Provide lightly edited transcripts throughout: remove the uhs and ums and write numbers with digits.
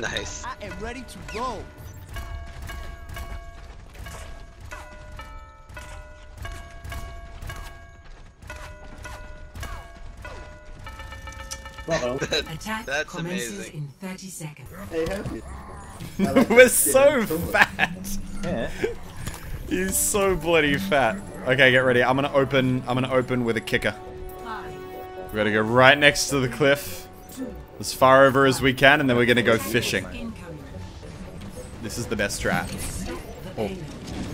Nice. I am ready to roll. That's amazing. In 30 seconds. Hey, Happy. Like we're so fat. Yeah. He's so bloody fat. Okay, get ready. I'm gonna open with a kicker. We're gonna go right next to the cliff, as far over as we can, and then we're gonna go fishing. This is the best strat. Oh.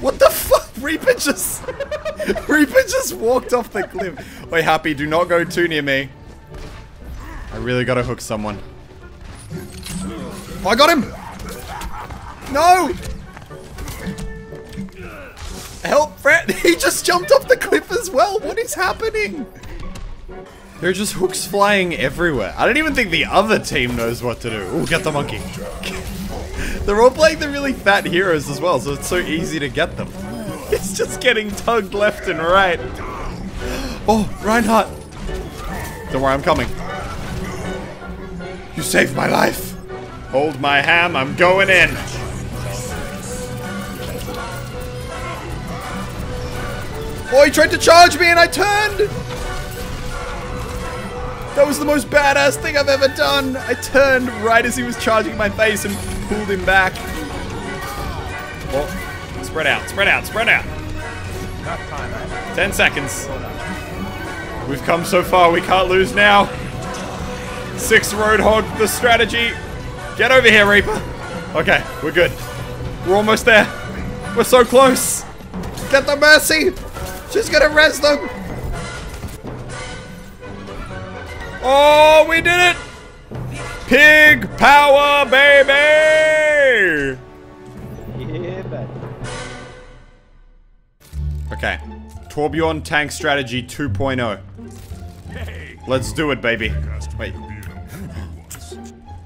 What the fuck? Reaper just Reaper just walked off the cliff. Wait, Happy, do not go too near me. I really gotta hook someone. Oh, I got him! No! Help, Fred! He just jumped off the cliff as well! What is happening? There are just hooks flying everywhere. I don't even think the other team knows what to do. Ooh, get the monkey. They're all playing the really fat heroes as well, so it's so easy to get them. It's just getting tugged left and right. Oh, Reinhardt! Don't worry, I'm coming. You saved my life! Hold my ham, I'm going in! Oh, he tried to charge me and I turned! That was the most badass thing I've ever done! I turned right as he was charging my face and pulled him back. Oh, spread out, spread out, spread out! 10 seconds. We've come so far, we can't lose now. 6 Roadhog, the strategy. Get over here, Reaper. Okay, we're good. We're almost there. We're so close. Get the Mercy. She's gonna res them. Oh, we did it. Pig power, baby. Yeah, baby. Okay. Torbjörn tank strategy 2.0. Let's do it, baby. Wait.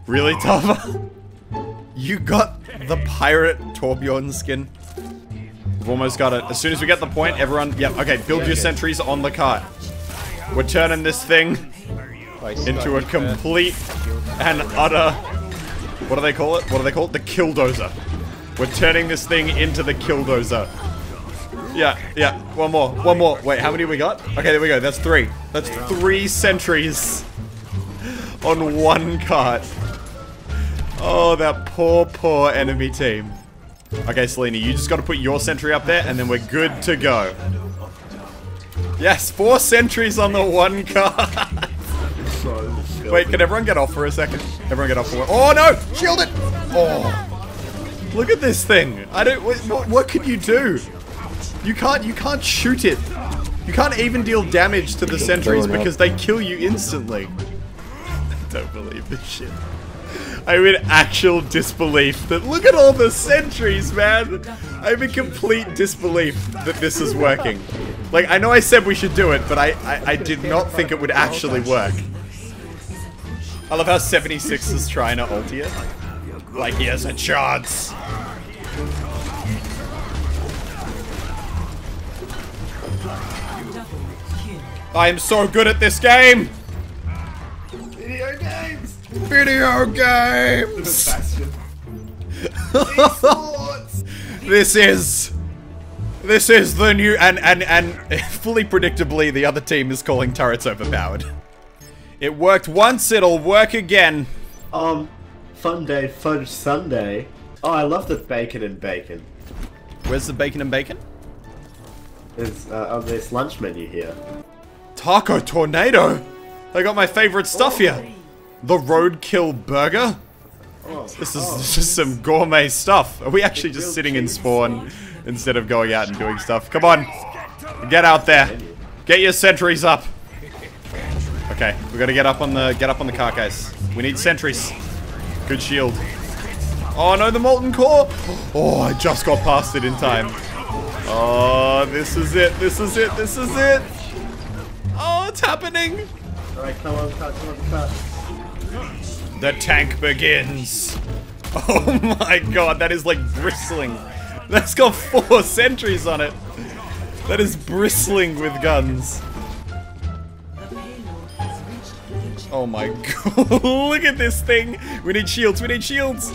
Really, Tava? You got the pirate Torbjörn skin? We've almost got it. As soon as we get the point, everyone... Yep, okay, build your sentries on the cart. We're turning this thing into a complete and utter... What do they call it? What do they call it? The Killdozer. We're turning this thing into the Killdozer. Yeah, yeah. One more. One more. Wait, how many we got? Okay, there we go. That's 3. That's 3 sentries on one cart. Oh, that poor, poor enemy team. Okay, Selina, you just gotta put your sentry up there and then we're good to go. Yes, 4 sentries on the one cart. Wait, can everyone get off for a second? Everyone get off for a... Oh, no! Shield it! Oh. Look at this thing. I don't... What could you do? You can't shoot it. You can't even deal damage to the sentries because they kill you instantly. I don't believe this shit. I'm in actual disbelief that look at all the sentries, man. I'm in complete disbelief that this is working. Like, I know I said we should do it, but I did not think it would actually work. I love how 76 is trying to ult it. Like, he has a chance. I am so good at this game! Video games! Video games! This is the new and fully predictably the other team is calling turrets overpowered. It worked once, it'll work again. Fun day, fudge Sunday. Oh, I love the bacon and bacon. Where's the bacon and bacon? It's on this lunch menu here. Taco Tornado? They got my favorite stuff here. The Roadkill Burger? This is just some gourmet stuff. Are we actually just sitting in spawn instead of going out and doing stuff? Come on. Get out there. Get your sentries up. Okay, we gotta get up on the car, guys. We need sentries. Good shield. Oh no, the molten core! Oh, I just got past it in time. Oh, this is it, this is it, this is it! Oh, it's happening! Alright, come on, cut, come on, cut. The tank begins! Oh my god, that is like bristling. That's got 4 sentries on it. That is bristling with guns. Oh my god, look at this thing! We need shields, we need shields!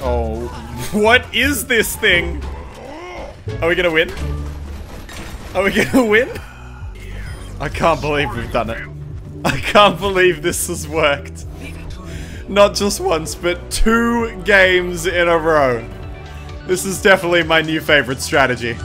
Oh, what is this thing? Are we gonna win? Are we gonna win? I can't believe we've done it. I can't believe this has worked. Not just once, but 2 games in a row. This is definitely my new favorite strategy.